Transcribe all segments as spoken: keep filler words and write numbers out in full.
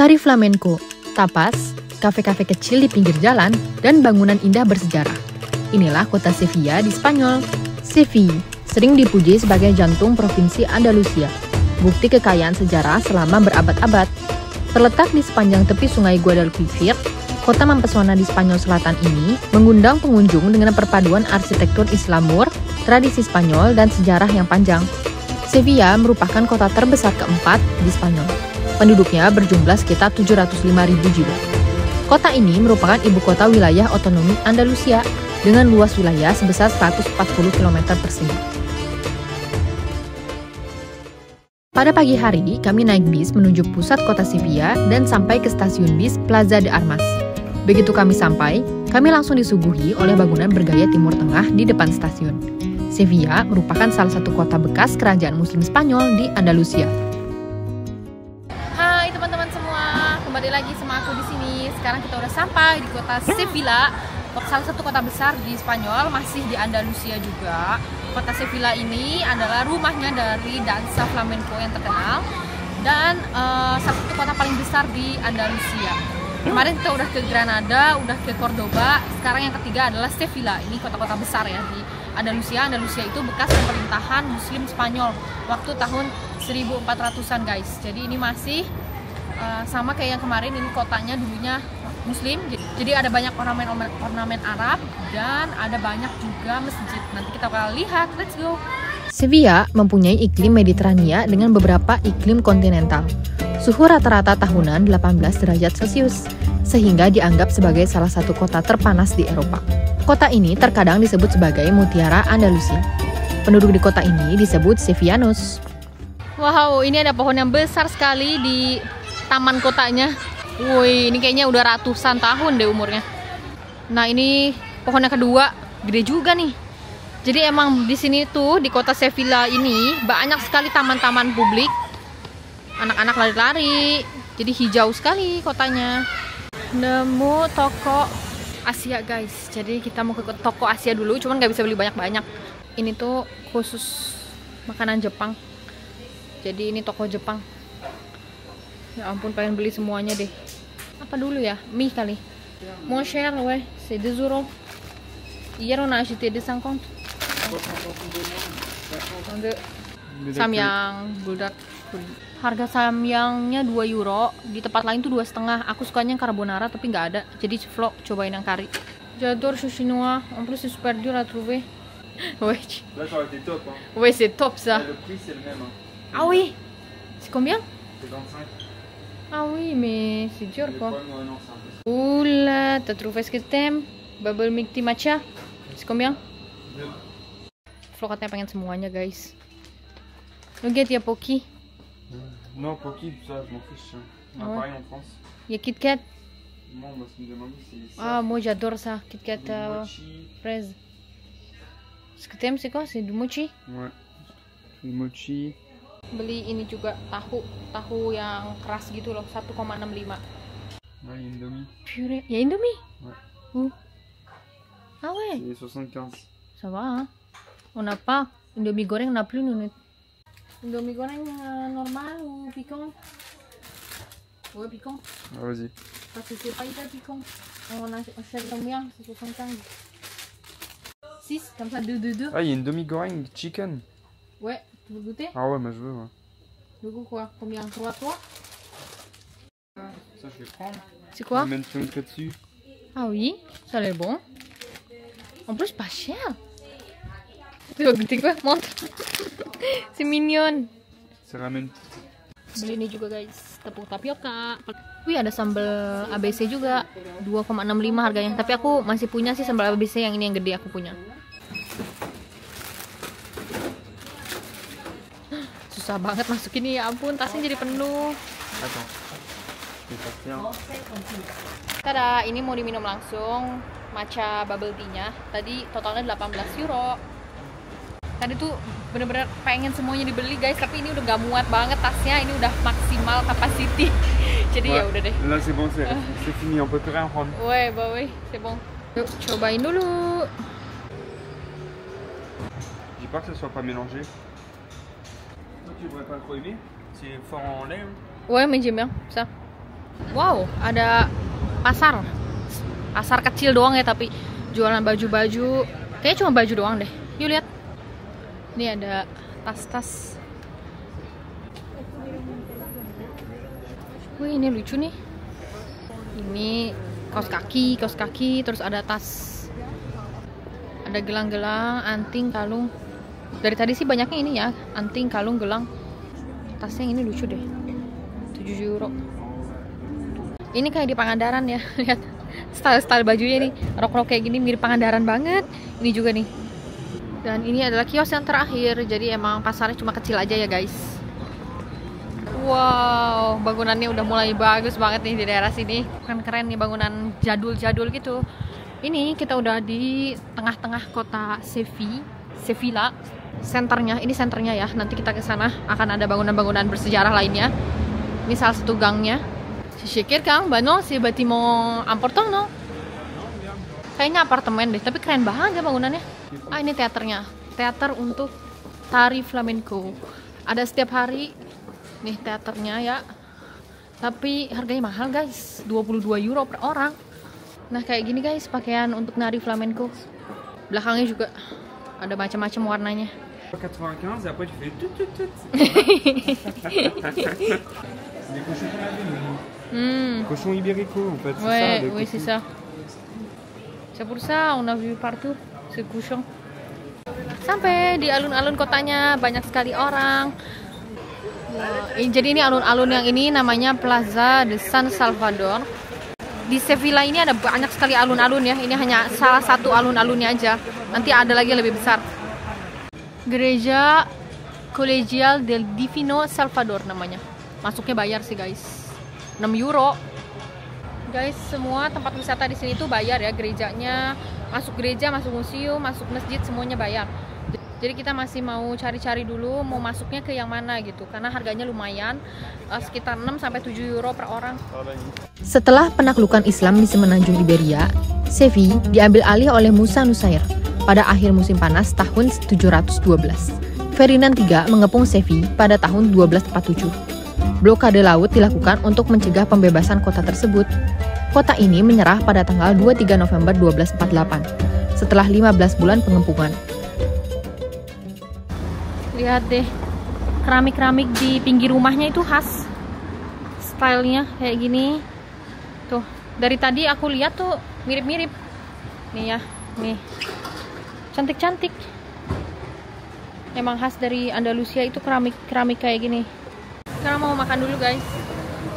Tari flamenco, tapas, kafe-kafe kecil di pinggir jalan, dan bangunan indah bersejarah. Inilah kota Sevilla di Spanyol. Sevilla sering dipuji sebagai jantung provinsi Andalusia, bukti kekayaan sejarah selama berabad-abad. Terletak di sepanjang tepi sungai Guadalquivir, kota mempesona di Spanyol Selatan ini mengundang pengunjung dengan perpaduan arsitektur Islamur, tradisi Spanyol, dan sejarah yang panjang. Sevilla merupakan kota terbesar keempat di Spanyol. Penduduknya berjumlah sekitar tujuh ratus lima ribu jiwa. Kota ini merupakan ibu kota wilayah otonomi Andalusia dengan luas wilayah sebesar seratus empat puluh kilometer persegi. Pada pagi hari, kami naik bis menuju pusat kota Sevilla dan sampai ke stasiun bis Plaza de Armas. Begitu kami sampai, kami langsung disuguhi oleh bangunan bergaya Timur Tengah di depan stasiun. Sevilla merupakan salah satu kota bekas kerajaan Muslim Spanyol di Andalusia. Hai teman-teman semua, kembali lagi sama aku di sini. Sekarang kita udah sampai di kota Sevilla, salah satu kota besar di Spanyol, masih di Andalusia juga. Kota Sevilla ini adalah rumahnya dari dansa flamenco yang terkenal dan uh, salah satu kota paling besar di Andalusia. Kemarin kita udah ke Granada, udah ke Cordoba, sekarang yang ketiga adalah Sevilla. Ini kota-kota besar ya di Andalusia. Andalusia itu bekas pemerintahan Muslim Spanyol waktu tahun seribu empat ratusan guys. Jadi ini masih uh, sama kayak yang kemarin, ini kotanya dulunya Muslim, jadi ada banyak ornamen-ornamen Arab dan ada banyak juga masjid. Nanti kita akan lihat, let's go! Sevilla mempunyai iklim Mediterania dengan beberapa iklim kontinental. Suhu rata-rata tahunan delapan belas derajat Celcius, sehingga dianggap sebagai salah satu kota terpanas di Eropa. Kota ini terkadang disebut sebagai Mutiara Andalusia. Penduduk di kota ini disebut Sevianus. Wow, ini ada pohon yang besar sekali di taman kotanya. Woi, ini kayaknya udah ratusan tahun deh umurnya. Nah, ini pohonnya kedua, gede juga nih. Jadi emang di sini tuh di kota Sevilla ini banyak sekali taman-taman publik. Anak-anak lari-lari. Jadi hijau sekali kotanya. Nemu toko Asia, guys. Jadi kita mau ke toko Asia dulu, cuman nggak bisa beli banyak-banyak. Ini tuh khusus makanan Jepang. Jadi ini toko Jepang. Ya ampun, pengen beli semuanya deh. Apa dulu ya? Mie kali. Mon cher, ouais, c'est deux euros. Hier on a acheté des cinquante. Samyang, guldak. Harga samyangnya dua euro, di tempat lain tuh dua setengah. Aku sukanya yang carbonara tapi nggak ada. Jadi vlog cobain yang kari. J'adore sushi noir, en plus c'est super dur à trouver. Ouais. Là ça aurait été top hein. Ouais, c'est top ça. Le prix c'est le même hein. Ah oui. C'est combien? C'est vingt-cinq. Ah oui, mais c'est dur quoi. Oula, t'as trouvé ce que t'aimes? Bubble milk tea matcha? C'est combien? Flo katanya pengen semuanya guys. Lo get ya Pocky? Non, Pocky, ça je m'en fiche. On a pareil en France. Y'a Kit Kat? Non, moi ce que me demande c'est ça. Ah, moi j'adore ça, Kit Kat fraise. Ce que t'aimes c'est quoi? C'est du mochi? Ouais, du mochi. Beli ini juga tahu, tahu yang keras gitu loh, satu koma enam lima. Nah, Indomie. Purée. Ya Indomie? Ouais. Où? Ah ouais. C'est soixante-quinze. Ça va. Hein? On n'a pas Indomie goreng, on n'a plus nous. Indomie goreng euh, normal ou piquant? Ouais, piquant. Ah, vas-y. Parce que c'est pas hyper piquant. On achète combien? C'est soixante-quinze. six comme ça deux deux deux. Ah, il y a une demi goreng chicken. Ouais. Tu veux goûter? Ah ouais, mais je veux, ouais. Du coup quoi? Combien? Trois, trois? Ça je vais prendre. C'est quoi? On met une que dessus. Ah oui, ça a l'air bon. En plus pas cher. Tu veux goûter quoi? Montre. C'est mignon. Ça ramène. Beli ini juga guys, tepung tapioka. Wih, ada sambal A B C juga, dua koma enam lima harganya. Tapi aku masih punya sih sambal A B C yang ini, yang gede aku punya. Susah banget masukin ini, ya ampun, tasnya jadi penuh. Tada, ini mau diminum langsung matcha bubble tea-nya. Tadi totalnya delapan belas euro. Tadi tuh bener-bener pengen semuanya dibeli guys, tapi ini udah gak muat banget tasnya, ini udah maksimal capacity. Jadi ya udah deh. Là c'est bon, c'est fini, on peut rien prendre. Ouais, bah oui, c'est bon. Yuk, cobain dulu. J'ai peur que ça soit pas mélangé. Tu devrais pas trop aimer, c'est fort en lait. Ouais, mais j'aime bien ça. Wow, ada pasar. Pasar kecil doang ya, tapi jualan baju-baju. Kayaknya cuma baju doang deh. Yuk lihat. Ini ada tas-tas. Wih, ini lucu nih. Ini kaos kaki, kaos kaki, terus ada tas. Ada gelang-gelang, anting, kalung. Dari tadi sih banyaknya ini ya, anting, kalung, gelang. Tasnya yang ini lucu deh. tujuh euro. Ini kayak di Pangandaran ya, lihat style-style bajunya nih, rok-rok kayak gini mirip Pangandaran banget. Ini juga nih. Dan ini adalah kios yang terakhir, jadi emang pasarnya cuma kecil aja ya guys. Wow, bangunannya udah mulai bagus banget nih di daerah sini. Keren-keren nih bangunan jadul-jadul gitu. Ini kita udah di tengah-tengah kota Sevilla, Sevilla. Senternya, ini senternya ya. Nanti kita ke sana akan ada bangunan-bangunan bersejarah lainnya. Ini salah satu gangnya. Sikir Kang, Bano, si Batimo Amportong no. Kayaknya apartemen deh, tapi keren banget ya bangunannya. Ah, ini teaternya. Teater untuk tari flamenco. Ada setiap hari. Nih teaternya ya. Tapi harganya mahal, guys. dua puluh dua euro per orang. Nah, kayak gini guys, pakaian untuk nari flamenco. Belakangnya juga ada macam-macam warnanya. Hmm. Cochon ibérico en fait, c'est ça. Oui, c'est ça. C'est pour ça on a vu partout ce cochon. Sampai di alun-alun kotanya banyak sekali orang. Jadi ini alun-alun yang ini namanya Plaza de San Salvador. Di Sevilla ini ada banyak sekali alun-alun ya. Ini hanya salah satu alun-alunnya aja. Nanti ada lagi yang lebih besar. Gereja Kolegial del Divino Salvador namanya. Masuknya bayar sih guys. enam euro. Guys, semua tempat wisata di sini tuh bayar ya, gerejanya, masuk gereja, masuk museum, masuk masjid, semuanya bayar. Jadi kita masih mau cari-cari dulu mau masuknya ke yang mana gitu, karena harganya lumayan, sekitar enam sampai tujuh euro per orang. Setelah penaklukan Islam di semenanjung Iberia, Sevilla diambil alih oleh Musa Nusair pada akhir musim panas tahun tujuh ratus dua belas. Ferdinand ketiga mengepung Sevilla pada tahun seribu dua ratus empat puluh tujuh. Blokade laut dilakukan untuk mencegah pembebasan kota tersebut. Kota ini menyerah pada tanggal dua puluh tiga November seribu dua ratus empat puluh delapan, setelah lima belas bulan pengepungan. Lihat deh, keramik-keramik di pinggir rumahnya itu khas. Stylenya kayak gini. Tuh, dari tadi aku lihat tuh mirip-mirip. Nih ya, nih. Cantik-cantik. Emang khas dari Andalusia itu keramik-keramik kayak gini. Sekarang mau makan dulu guys.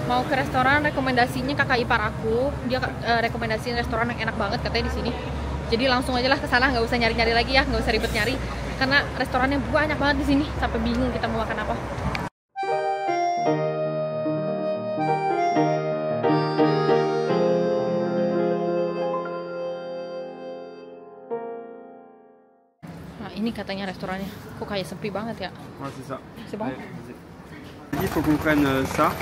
Mau ke restoran, rekomendasinya kakak ipar aku. Dia uh, rekomendasiin restoran yang enak banget katanya di sini. Jadi langsung aja lah ke sana, nggak usah nyari-nyari lagi ya, nggak usah ribet nyari. Karena restorannya banyak banget di sini, sampai bingung kita mau makan apa. Nah, ini katanya restorannya. Kok kayak sepi banget ya? Sepi banget. Il faut qu'on prenne ça,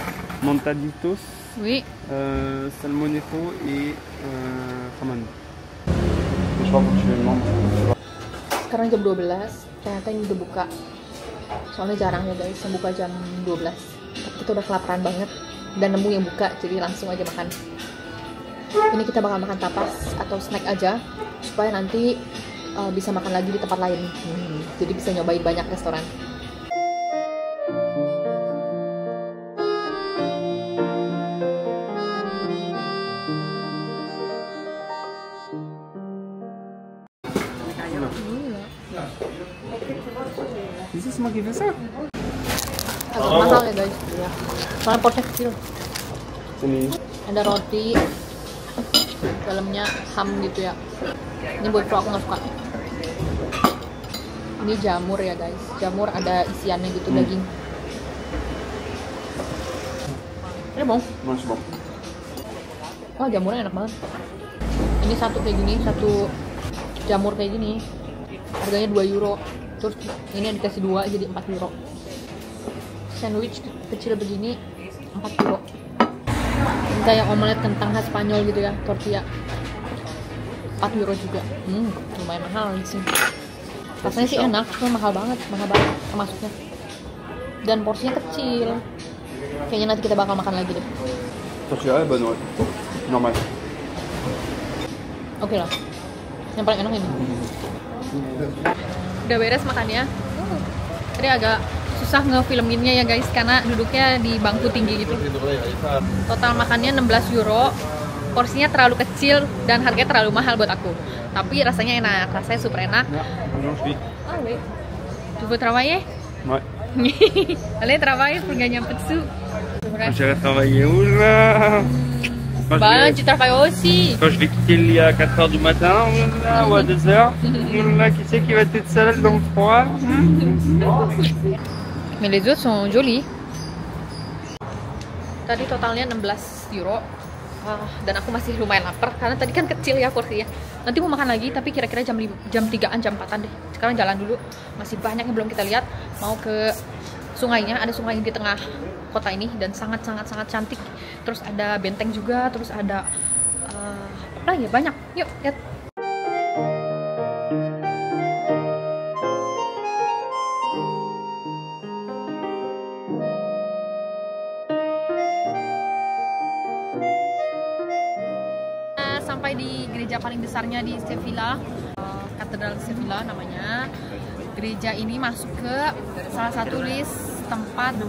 mantaditos, oui. euh, salmonejo et euh, ramen. Sekarang jam dua belas, ternyata ini udah buka. Soalnya jarangnya guys, yang buka jam dua belas. Kita udah kelaparan banget dan nemu yang buka, jadi langsung aja makan. Ini kita bakal makan tapas atau snack aja, supaya nanti uh, bisa makan lagi di tempat lain. Hmm, jadi bisa nyobain banyak restoran. Agak mahal ya guys. Soalnya porsinya kecil. Sini. Ada roti. Dalamnya ham gitu ya. Ini buat aku nggak suka. Ini jamur ya guys. Jamur ada isiannya gitu, hmm. daging. Ini bong. Mas bong. Wah, jamurnya enak banget. Ini satu kayak gini, satu jamur kayak gini. Harganya dua euro. Terus ini dikasih dua jadi empat euro. Sandwich kecil begini empat euro. Ini kayak omelet kentang khas Spanyol gitu ya, tortilla. empat euro juga. Hmm, lumayan mahal di sini. Rasanya sih enak, cuma mahal banget, mahal banget termasuknya. Dan porsinya kecil. Kayaknya nanti kita bakal makan lagi deh. Terus ya banget. Normal. Oke lah. Yang paling enak ini. Udah beres makannya. Tadi agak susah ngefilminnya ya guys, karena duduknya di bangku tinggi gitu. Total makannya enam belas euro. Porsinya terlalu kecil dan harganya terlalu mahal buat aku. Tapi rasanya enak, rasanya super enak. Ah, wait. Coba trabalhar? Oi. Ale trabalhar porque ganha peso. Já trabalhar. Bah, tu travailles aussi. Quand je vais quitter il y a quatre heures du matin, là, ou à deux heures, là, qui sait qui va être seul dans le froid. Mais les autres sont jolis. Tadi totalnya enam belas euro. Uh, dan aku masih lumayan lapar karena tadi kan kecil ya kursinya. Nanti mau makan lagi tapi kira-kira jam jam tigaan jam empatan deh. Sekarang jalan dulu. Masih banyak yang belum kita lihat. Mau ke sungainya, ada sungai di tengah kota ini dan sangat-sangat sangat cantik. Terus ada benteng juga, terus ada uh, apa lagi? Banyak. Yuk, lihat. Di gereja paling besarnya di Sevilla, Katedral Sevilla namanya. Gereja ini masuk ke salah satu list tempat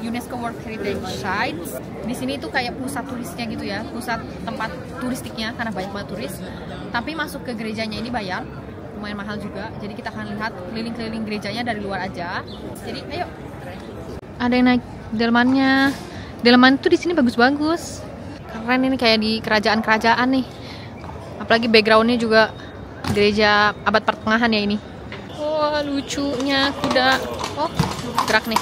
UNESCO World Heritage Sites. Di sini itu kayak pusat turisnya gitu ya, pusat tempat turistiknya karena banyak banget turis. Tapi masuk ke gerejanya ini bayar, lumayan mahal juga. Jadi kita akan lihat keliling-keliling gerejanya dari luar aja. Jadi ayo. Ada yang naik delmannya. Delman itu di sini bagus-bagus. Keren ini, kayak di kerajaan-kerajaan nih. Apalagi backgroundnya juga gereja abad pertengahan ya ini. Wah, lucunya kuda. Oh, gerak nih.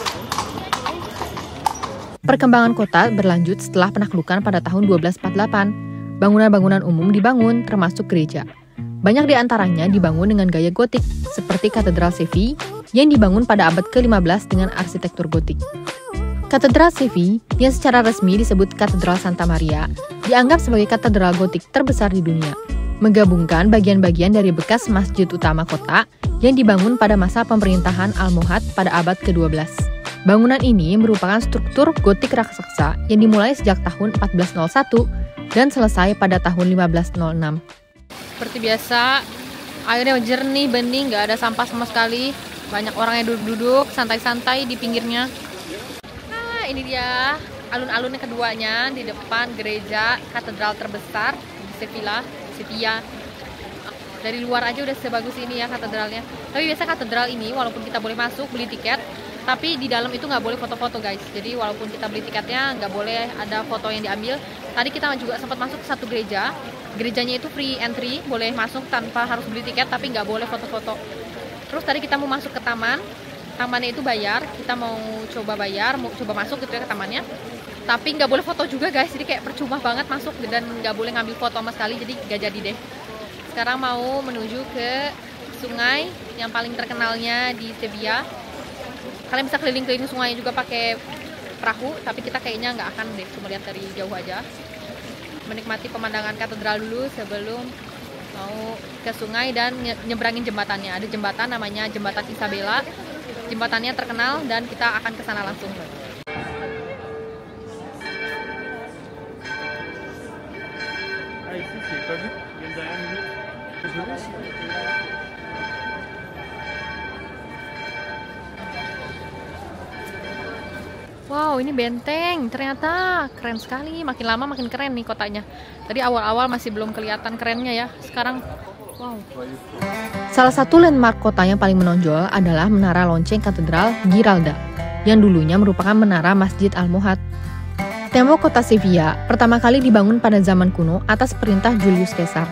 Perkembangan kota berlanjut setelah penaklukan pada tahun seribu dua ratus empat puluh delapan. Bangunan-bangunan umum dibangun termasuk gereja. Banyak di antaranya dibangun dengan gaya gotik, seperti Katedral Sevilla yang dibangun pada abad ke lima belas dengan arsitektur gotik. Katedral Sevilla, yang secara resmi disebut Katedral Santa Maria, dianggap sebagai katedral gotik terbesar di dunia, menggabungkan bagian-bagian dari bekas masjid utama kota yang dibangun pada masa pemerintahan Almohad pada abad ke dua belas. Bangunan ini merupakan struktur gotik raksasa yang dimulai sejak tahun empat belas nol satu dan selesai pada tahun lima belas nol enam. Seperti biasa, airnya jernih, bening, nggak ada sampah sama sekali. Banyak orang yang duduk-duduk, santai-santai di pinggirnya. Ini dia alun-alun yang keduanya di depan gereja katedral terbesar di Sevilla, Sevilla. Dari luar aja udah sebagus ini ya katedralnya. Tapi biasa katedral ini walaupun kita boleh masuk beli tiket, tapi di dalam itu nggak boleh foto-foto guys. Jadi walaupun kita beli tiketnya nggak boleh ada foto yang diambil. Tadi kita juga sempat masuk satu gereja. Gerejanya itu free entry, boleh masuk tanpa harus beli tiket, tapi nggak boleh foto-foto. Terus tadi kita mau masuk ke taman. Tamannya itu bayar, kita mau coba bayar, mau coba masuk gitu ya ke tamannya. Tapi nggak boleh foto juga guys, jadi kayak percuma banget masuk dan nggak boleh ngambil foto sama sekali, jadi nggak jadi deh. Sekarang mau menuju ke sungai yang paling terkenalnya di Sevilla. Kalian bisa keliling-keliling sungai juga pakai perahu, tapi kita kayaknya nggak akan deh, cuma lihat dari jauh aja. Menikmati pemandangan katedral dulu sebelum mau ke sungai dan nyebrangin jembatannya. Ada jembatan namanya Jembatan Isabella. Jembatannya terkenal dan kita akan ke sana langsung. Wow, ini benteng. Ternyata keren sekali. Makin lama makin keren nih kotanya. Tadi awal-awal masih belum kelihatan kerennya ya. Sekarang wow. Salah satu landmark kota yang paling menonjol adalah Menara Lonceng Katedral Giralda, yang dulunya merupakan menara Masjid Almohad. Tembok kota Sevilla pertama kali dibangun pada zaman kuno atas perintah Julius Caesar.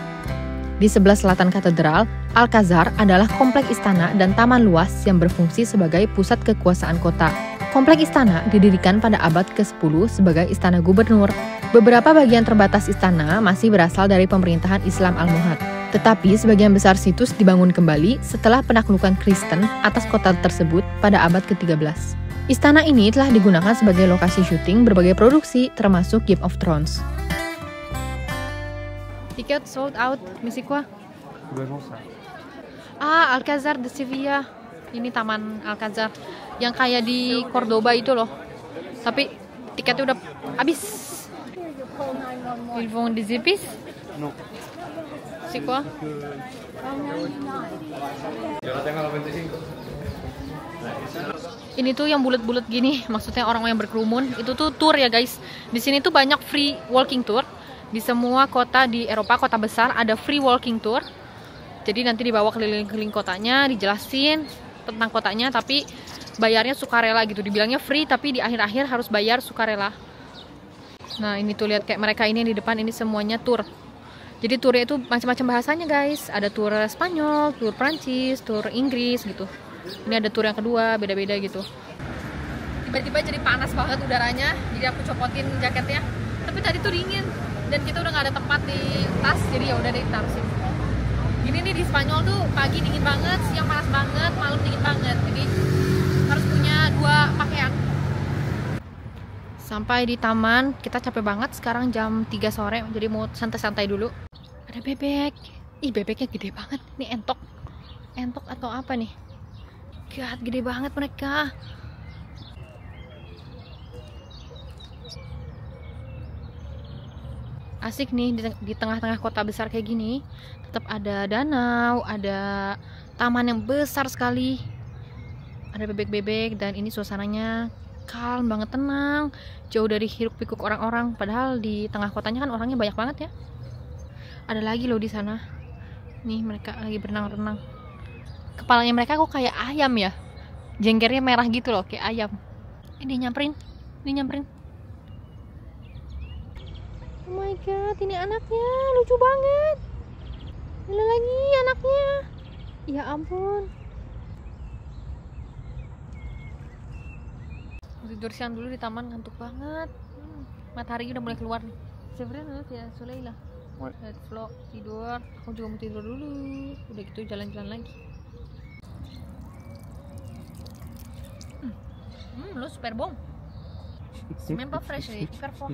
Di sebelah selatan katedral, Alcázar adalah komplek istana dan taman luas yang berfungsi sebagai pusat kekuasaan kota. Komplek istana didirikan pada abad ke sepuluh sebagai istana gubernur. Beberapa bagian terbatas istana masih berasal dari pemerintahan Islam Almohad. Tetapi sebagian besar situs dibangun kembali setelah penaklukan Kristen atas kota tersebut pada abad ke tiga belas. Istana ini telah digunakan sebagai lokasi syuting berbagai produksi termasuk Game of Thrones. Tiket sold out, misi kuah? Ah, Alcázar de Sevilla. Ini taman Alcázar yang kayak di Cordoba itu loh. Tapi tiketnya udah habis. Ils vendent des épices? Non. C'est quoi? Ini tuh yang bulat-bulat gini, maksudnya orang yang berkerumun. Itu tuh tour ya guys. Di sini tuh banyak free walking tour. Di semua kota di Eropa, kota besar ada free walking tour. Jadi nanti dibawa keliling-keliling kotanya, dijelasin tentang kotanya, tapi bayarnya sukarela gitu. Dibilangnya free, tapi di akhir-akhir harus bayar sukarela. Nah ini tuh lihat kayak mereka ini di depan, ini semuanya tour. Jadi tournya itu macam-macam bahasanya guys. Ada tour Spanyol, tour Prancis, tour Inggris gitu. Ini ada tour yang kedua, beda-beda gitu. Tiba-tiba jadi panas banget udaranya, jadi aku copotin jaketnya. Tapi tadi tuh dingin, dan kita udah gak ada tempat di tas, jadi ya udah deh taruh sini. Gini nih di Spanyol tuh pagi dingin banget, siang panas banget, malam dingin banget. Jadi harus punya dua pakaian. Sampai di taman, kita capek banget. Sekarang jam tiga sore, jadi mau santai-santai dulu. Ada bebek. Ih, bebeknya gede banget. Ini entok. Entok atau apa nih? God, gede banget mereka. Asik nih di tengah-tengah kota besar kayak gini, tetap ada danau, ada taman yang besar sekali, ada bebek-bebek, dan ini suasananya calm banget, tenang, jauh dari hiruk-pikuk orang-orang. Padahal di tengah kotanya kan orangnya banyak banget ya. Ada lagi loh di sana. Nih mereka lagi berenang-renang. Kepalanya mereka kok kayak ayam ya, jengkernya merah gitu loh, kayak ayam. Ini nyamperin, ini nyamperin. Oh my god, ini anaknya lucu banget. Ini lagi anaknya. Ya ampun. Tidur siang dulu di taman, ngantuk banget. Hmm. Matahari udah mulai keluar nih. Sebenarnya dulu ya, Suleila. Let's vlog, tidur. Aku juga mau tidur dulu. Udah gitu jalan-jalan lagi. Hmm, hmm lu super bom. C'est même pas fresh, c'est super fort.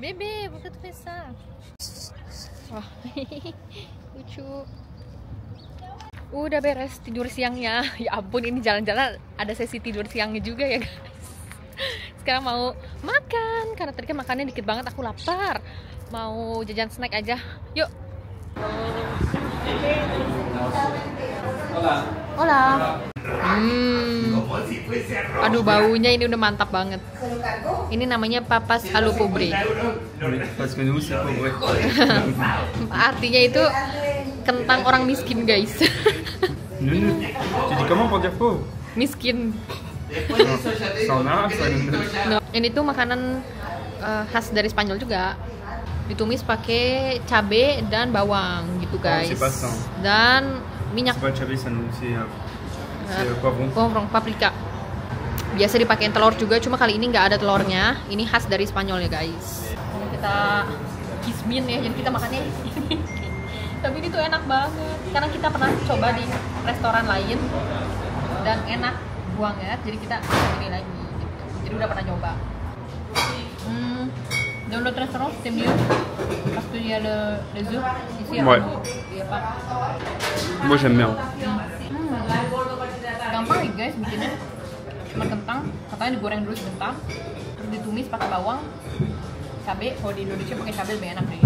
Bebe, pourquoi tu fais ça? Wah, lucu. Udah beres tidur siangnya. Ya ampun, ini jalan-jalan ada sesi tidur siangnya juga ya guys. Sekarang mau makan, karena tadi kan makannya dikit banget, aku lapar. Mau jajan snack aja, yuk. Hola. Hola. Hmm. Aduh, baunya ini udah mantap banget. Ini namanya papas alu pobre. Artinya itu kentang orang miskin, guys. Miskin. Nah, ini tuh makanan uh, khas dari Spanyol juga. Ditumis pakai cabe dan bawang gitu, guys. Dan minyak. Povrong, paprika. Biasa dipakein telur juga, cuma kali ini nggak ada telurnya. Ini khas dari Spanyol ya guys. Ini kita kismin ya, jadi kita makannya ini. Tapi ini tuh enak banget, karena kita pernah coba di restoran lain dan enak banget, jadi kita ini lagi gitu. Jadi udah pernah coba. Hmm, dans le restaurant c'est mieux parce qu'il y a le les œufs ici. Ouais. Moi j'aime bien. Gampang ya guys bikinnya, cuma kentang, katanya digoreng dulu sebentar, terus ditumis pakai bawang, cabai. Kalau di Indonesia pakai cabai lebih enak nih.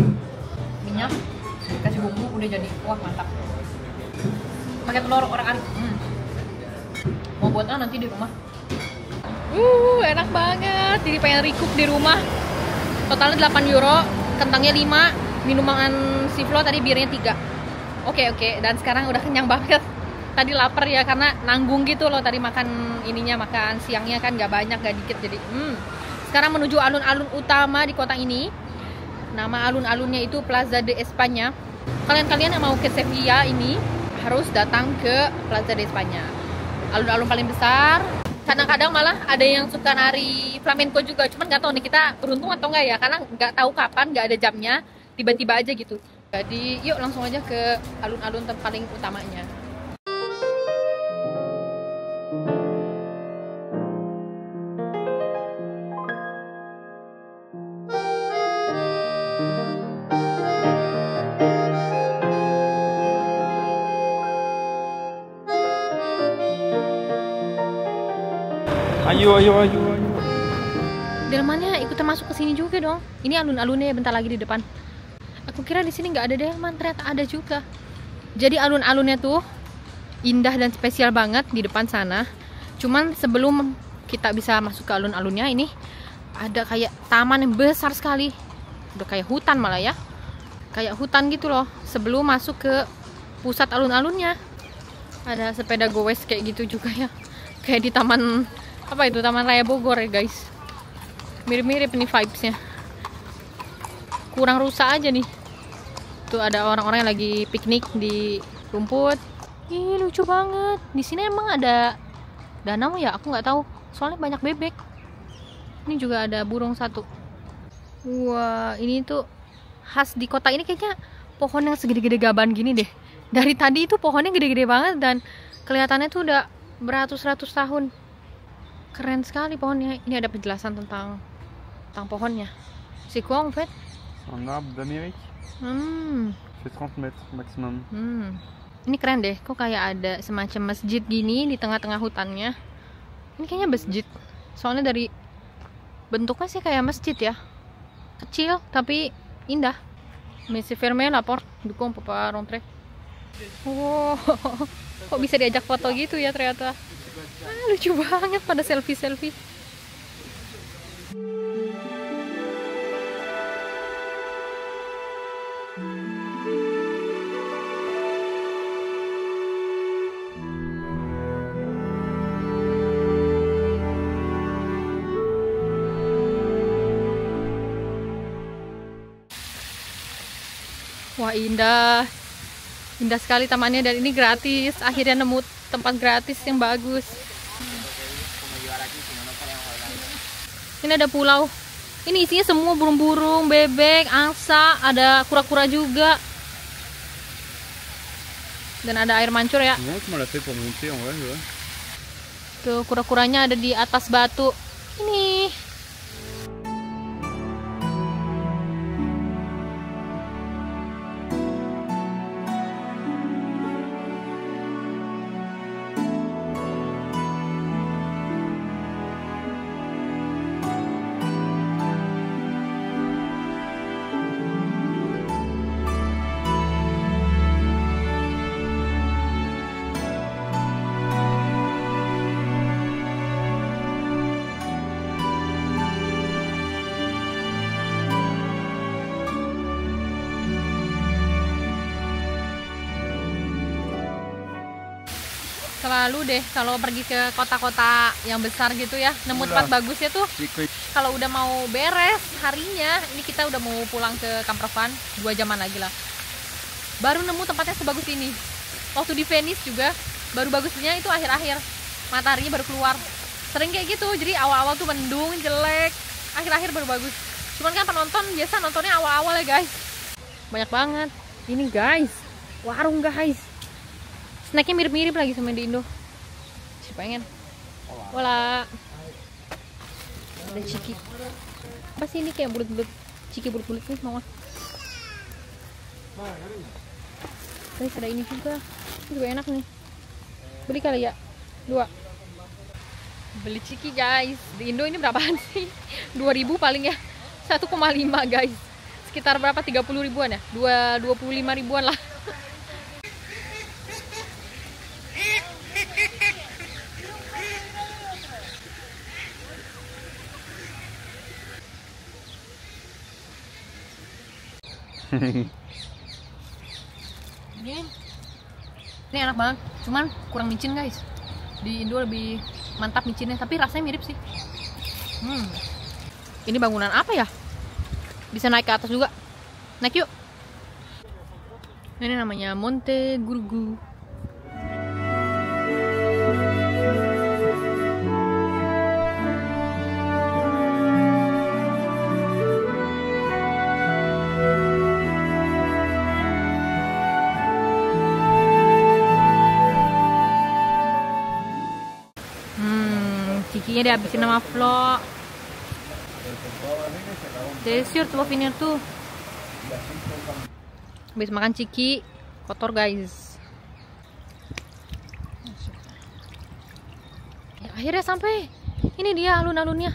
Minyak, kasih bumbu, udah jadi. Wah mantap. Pakai telur orang arik. Hmm. Mau buat ah nanti di rumah. Uh enak banget, jadi pengen recook di rumah. Totalnya delapan euro, kentangnya lima, minuman siflo tadi birnya tiga. Oke oke, dan sekarang udah kenyang banget. Tadi lapar ya, karena nanggung gitu loh tadi makan ininya, makan siangnya kan gak banyak, gak dikit, jadi hmm. Sekarang menuju alun-alun utama di kota ini. Nama alun-alunnya itu Plaza de España. Kalian-kalian yang mau ke Sevilla ini harus datang ke Plaza de España. Alun-alun paling besar. Kadang-kadang malah ada yang suka nari flamenco juga, cuman gak tahu nih kita beruntung atau enggak ya, karena gak tahu kapan, gak ada jamnya, tiba-tiba aja gitu. Jadi yuk langsung aja ke alun-alun paling utamanya. Ayo, ayo, ayo, ayo. delmannya ikutan masuk ke sini juga dong. Ini alun-alunnya bentar lagi di depan. Aku kira di sini nggak ada delman, ternyata ada juga. Jadi alun-alunnya tuh indah dan spesial banget di depan sana. Cuman sebelum kita bisa masuk ke alun-alunnya ini ada kayak taman yang besar sekali. Udah kayak hutan malah ya. Kayak hutan gitu loh. Sebelum masuk ke pusat alun-alunnya. Ada sepeda gowes kayak gitu juga ya. Kayak di taman apa itu? Taman Raya Bogor ya, guys. Mirip-mirip nih vibes-nya. Kurang rusak aja nih. Tuh ada orang-orang yang lagi piknik di rumput. Ih, lucu banget. Di sini emang ada danau ya? Aku nggak tahu. Soalnya banyak bebek. Ini juga ada burung satu. Wah, ini tuh khas di kota ini kayaknya pohon yang segede-gede gaban gini deh. Dari tadi itu pohonnya gede-gede banget dan kelihatannya tuh udah beratus-ratus tahun. Keren sekali pohonnya. Ini ada penjelasan tentang tentang pohonnya. C'est quoi en fait? Un arbre d'Amérique. Hmm. C'est trente mètres maximum. Hmm. Ini keren deh. Kok kayak ada semacam masjid gini di tengah-tengah hutannya. Ini kayaknya masjid. Soalnya dari bentuknya sih kayak masjid ya. Kecil tapi indah. Misi ferme la porte du con papa rentrer. Wow. Kok bisa diajak foto gitu ya ternyata. Ah, lucu banget pada selfie-selfie. Wah, indah. Indah sekali tamannya dan ini gratis. Akhirnya nemu tempat gratis yang bagus. Ini ada pulau. Ini isinya semua burung-burung, bebek, angsa, ada kura-kura juga. Dan ada air mancur ya. Tuh, kura-kuranya ada di atas batu. Ini selalu deh kalau pergi ke kota-kota yang besar gitu ya, nemu tempat bagusnya tuh kalau udah mau beres harinya. Ini kita udah mau pulang ke Kamprovan, dua jaman lagi lah baru nemu tempatnya sebagus ini. Waktu di Venice juga baru bagusnya itu akhir-akhir, mataharinya baru keluar. Sering kayak gitu, jadi awal-awal tuh mendung, jelek, akhir-akhir baru bagus. Cuman kan penonton biasa nontonnya awal-awal ya guys. Banyak banget ini guys, warung guys. Snacknya mirip-mirip lagi sama di Indo. Si pengen. Wala. Ada ciki. Apa sih ini kayak bulut-bulut? Ciki bulut-bulut nih mau. Guys, ada ini juga. Ini juga enak nih. Beli kali ya? Dua. Beli ciki guys. Di Indo ini berapaan sih? dua ribu paling ya. satu koma lima guys. Sekitar berapa? tiga puluh ribuan ya? dua puluh lima ribuan lah. Ini, ini enak banget, cuman kurang micin guys. Di Indo lebih mantap micinnya, tapi rasanya mirip sih. Hmm. Ini bangunan apa ya? Bisa naik ke atas juga. Naik yuk. Ini namanya Monte Gurgu. Dia habisin nama Flo. Desir tuh finir tuh. Habis makan ciki, kotor guys. Ya, akhirnya sampai. Ini dia alun-alunnya.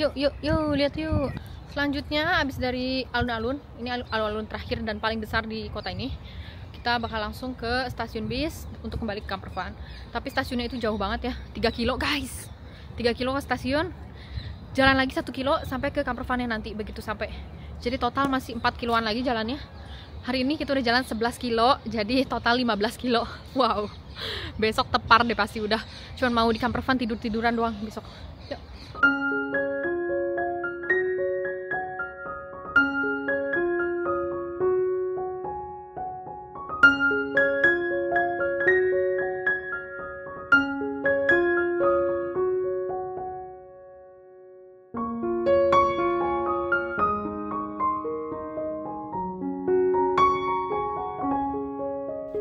Yuk, yuk, yuk, lihat yuk. Selanjutnya, abis dari alun-alun, ini alun-alun terakhir dan paling besar di kota ini, kita bakal langsung ke stasiun bis untuk kembali ke camper van. Tapi stasiunnya itu jauh banget ya, tiga kilo guys, tiga kilo ke stasiun, jalan lagi satu kilo sampai ke camper van yang nanti begitu sampai. Jadi total masih empat kiloan lagi jalannya. Hari ini kita udah jalan sebelas kilo, jadi total lima belas kilo. Wow, besok tepar deh pasti udah. Cuman mau di camper van tidur-tiduran doang besok. Yuk.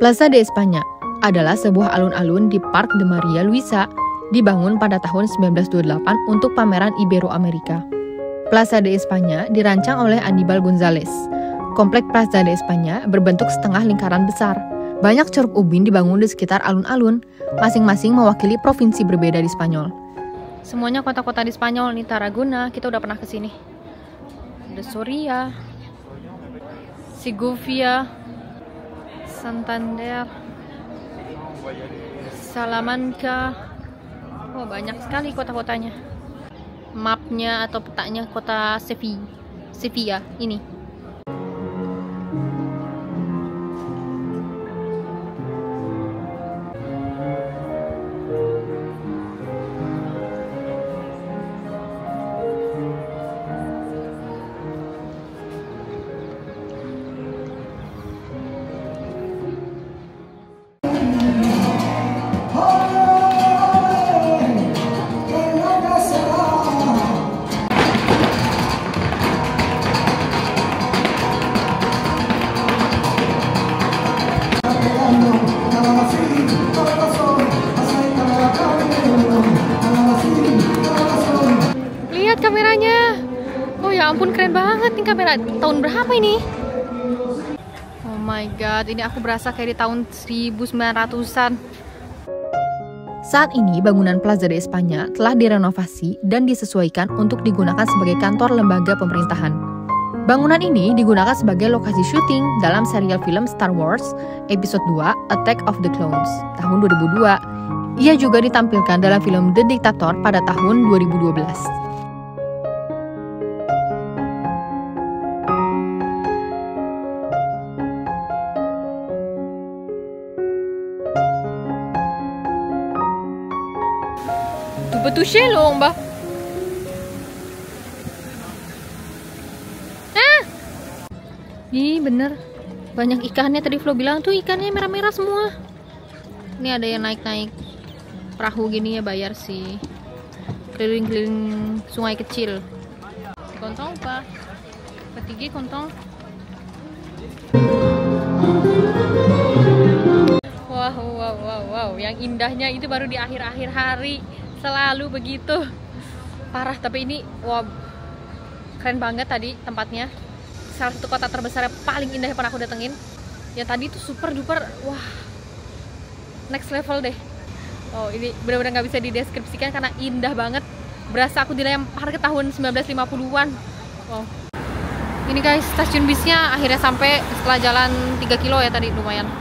Plaza de España adalah sebuah alun-alun di Park de Maria Luisa, dibangun pada tahun seribu sembilan ratus dua puluh delapan untuk pameran Ibero-Amerika. Plaza de España dirancang oleh Aníbal González. Komplek Plaza de España berbentuk setengah lingkaran besar. Banyak curug ubin dibangun di sekitar alun-alun, masing-masing mewakili provinsi berbeda di Spanyol. Semuanya kota-kota di Spanyol nih, Tarragona, kita udah pernah kesini. Ada Soria, Segovia, Santander, Salamanca. Oh, banyak sekali kota-kotanya. Mapnya atau petanya kota Sevilla, Sevilla ini. Kamera tahun berapa ini? Oh my god, ini aku berasa kayak di tahun seribu sembilan ratusan. Saat ini bangunan Plaza de España telah direnovasi dan disesuaikan untuk digunakan sebagai kantor lembaga pemerintahan. Bangunan ini digunakan sebagai lokasi syuting dalam serial film Star Wars episode dua Attack of the Clones tahun dua ribu dua. Ia juga ditampilkan dalam film The Dictator pada tahun dua ribu dua belas. Touché l'ombre. Ah, ih bener, banyak ikannya. Tadi Flo bilang tuh ikannya merah-merah semua. Ini ada yang naik-naik perahu gini ya, bayar sih. Keliling-keliling sungai kecil. Kontong apa? Petigi kontong. Wow, wow, wow, wow. Yang indahnya itu baru di akhir-akhir hari. Selalu begitu parah, tapi ini wow, keren banget tadi tempatnya. Salah satu kota terbesar yang paling indah yang pernah aku datengin. Ya tadi itu super duper, wah next level deh. Oh ini benar-benar nggak bisa dideskripsikan karena indah banget. Berasa aku dilempar ke tahun seribu sembilan ratus lima puluhan. Wow. Ini guys stasiun bisnya akhirnya sampai setelah jalan tiga kilo ya tadi lumayan.